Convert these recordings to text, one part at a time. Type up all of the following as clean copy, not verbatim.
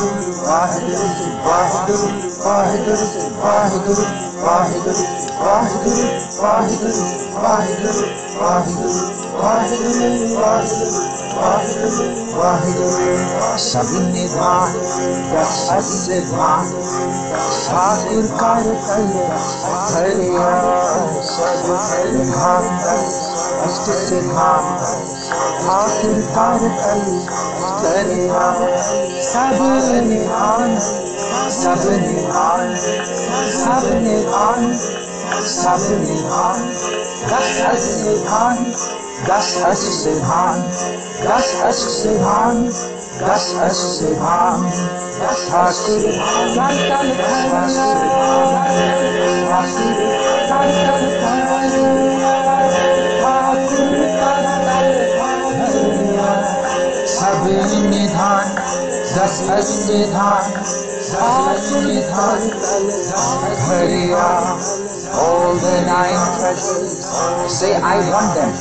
वाहेगुरु वाहेगुरु वाहेगुरु वाहेगुरु वाहेगुरु वाहेगुरु वाहेगुरु वाहेगुरु वाहेगुरु वाहेगुरु वाहेगुरु वाहेगुरु वाहेगुरु। सबीर ने ध्यान सत से ध्यान साबिर कान कले हरिया सबीर ध्यान अष्ट से ध्यान आखिर कार कले करेगा। सब निधान दस हस से धान दस हस से धान हरिया। All the nine treasures, say I want them.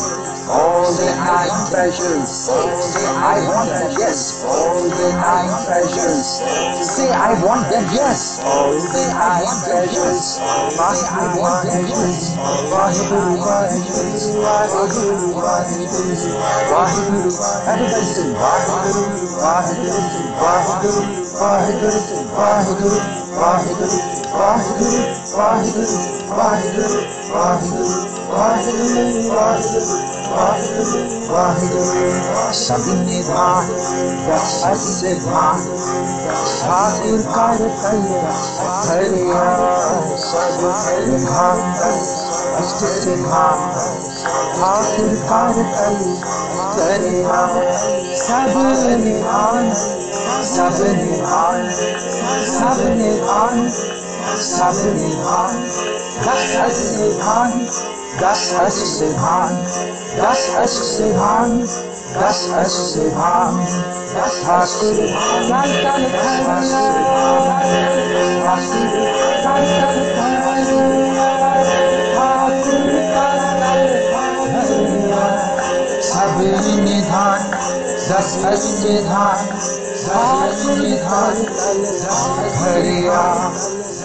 All the nine treasures, say I want them. Yes. All the nine treasures, say I want them. Yes. All the nine treasures, say I want them. Yes. Waheguru, everybody sing. Waheguru, sabir ne dhyan, sat se dhyan, sabir kar kale hariya, sabir dhyan, ast se dhyan, sabir kar kale hariya, सब निधान दस हस से धान हरिया।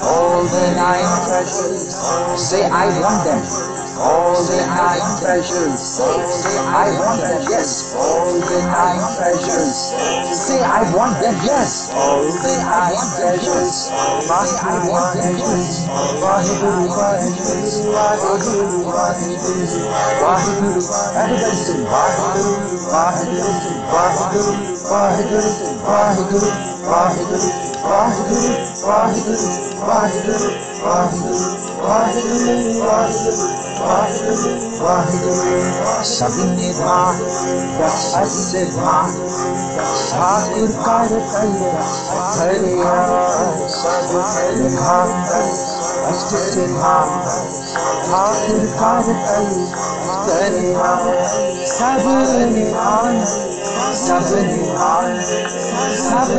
All the nine treasures, say I want them. All the nine treasures, say I want them. Yes. All the nine treasures, say I want them. Yes. All the nine treasures, say I want them. Yes. Waheguru, everybody sing. Waheguru, sabir ne dhyan, sat se dhyan, sabir kar kale hariya, sabir dhyan, ast se dhyan, sabir kar kale hariya, सब निधान दस हस से धान सबीर ने ध्यान दस हस से धान हरिया। All the nine treasures, say I want them. All the nine treasures, say I want them. Yes. All the nine treasures, say I want them. Yes. All the nine treasures, say I want them. Yes. Waheguru, everybody sing. Waheguru, sabir ne ध्यान सत से ध्यान Sabir car कले हरिया, सबीर ध्यान अष्ट से ध्यान साबिर कार कले हरिया, सब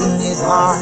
निधान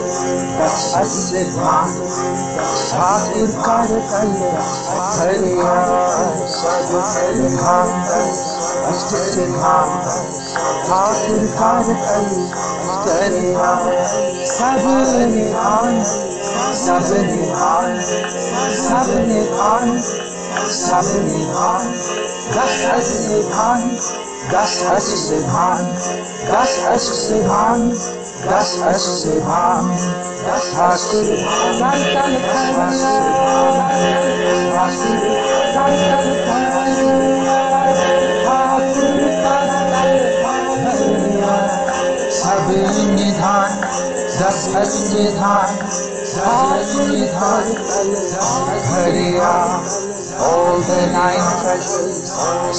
All the nine treasures,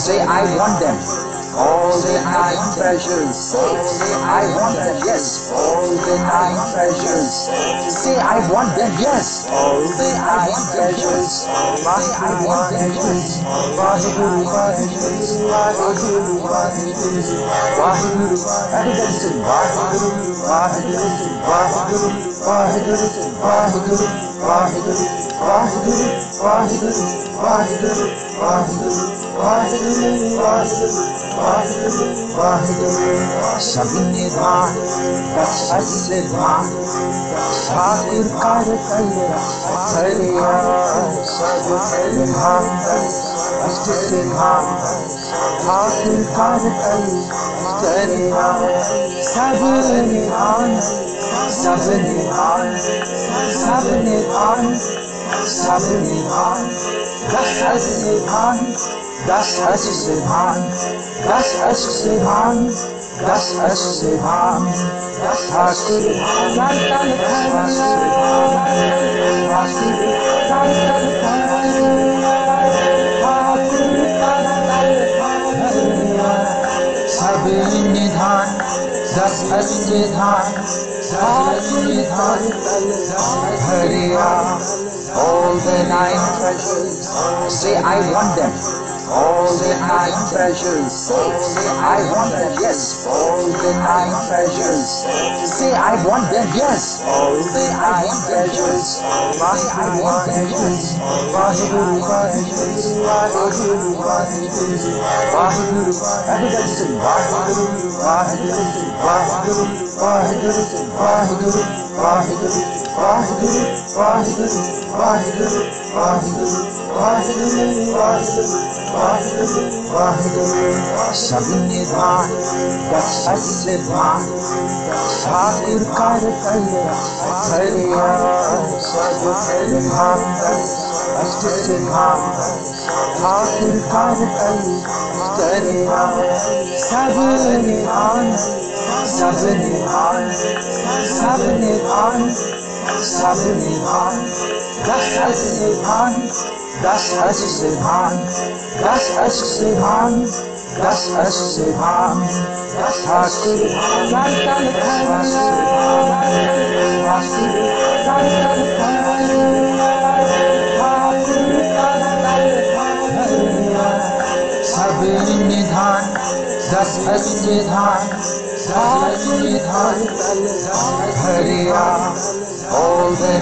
say I want them. All the nine treasures, say I want them. Yes. All the nine treasures, say I want them. Yes. All the nine treasures, say I want them. Yes. Waheguru, Waheguru, Waheguru. Everybody say Waheguru, Waheguru, Waheguru. Waheguru, Waheguru, Waheguru, Waheguru, Waheguru, Waheguru, Waheguru, Waheguru, Waheguru, Waheguru. Sabir Khan, Sabir Khan, Sabir Khan, Sabir Khan, Sabir Khan. Sabir Khan, Sabir Khan, Sabir Khan, Sabir Khan, Sabir Khan. Sabir Khan, Sabir Khan, Sabir Khan, Sabir Khan. Sabir Khan, Sabir Khan, Sabir Khan, Sabir Khan, Hariya. All the nine treasures, say I want them. All the nine treasures, say I want them. Yes. All the nine treasures, say I want them. Yes. All the nine treasures, say I want them. Yes. Waheguru, Waheguru, Waheguru, Waheguru. Everybody say Waheguru, Waheguru, Waheguru, Waheguru, Waheguru, Waheguru, Waheguru, Waheguru, Waheguru, Waheguru, Waheguru, Waheguru. Sabir Khan, Sabir Khan, Sabir Khan, Sabir Khan, Sabir Khan, Sabir Khan, Sabir Khan, Sabir Khan, Sabir Khan, Sabir Khan, Sabir Khan. Das ist der Hahn, das ist der Hahn, das hast du, all the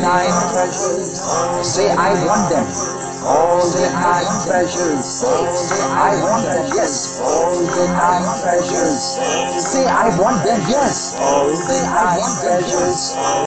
nine treasures, say I want them. All the nine treasures, say I want them. Yes. All the nine treasures, say I want them. Yes. All the nine treasures,